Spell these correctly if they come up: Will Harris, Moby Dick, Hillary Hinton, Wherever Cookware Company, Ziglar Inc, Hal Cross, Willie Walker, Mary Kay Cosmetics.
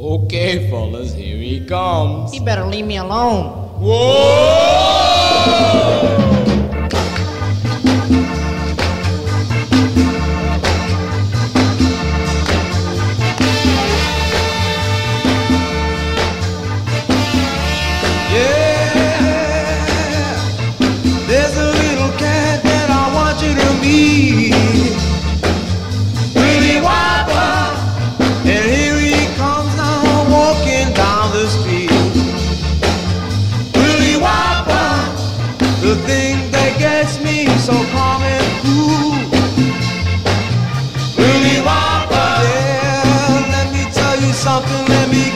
Okay, fellas, here he comes. He better leave me alone. Whoa! So calm and cool, Willie Walker. Yeah, let me tell you something, let me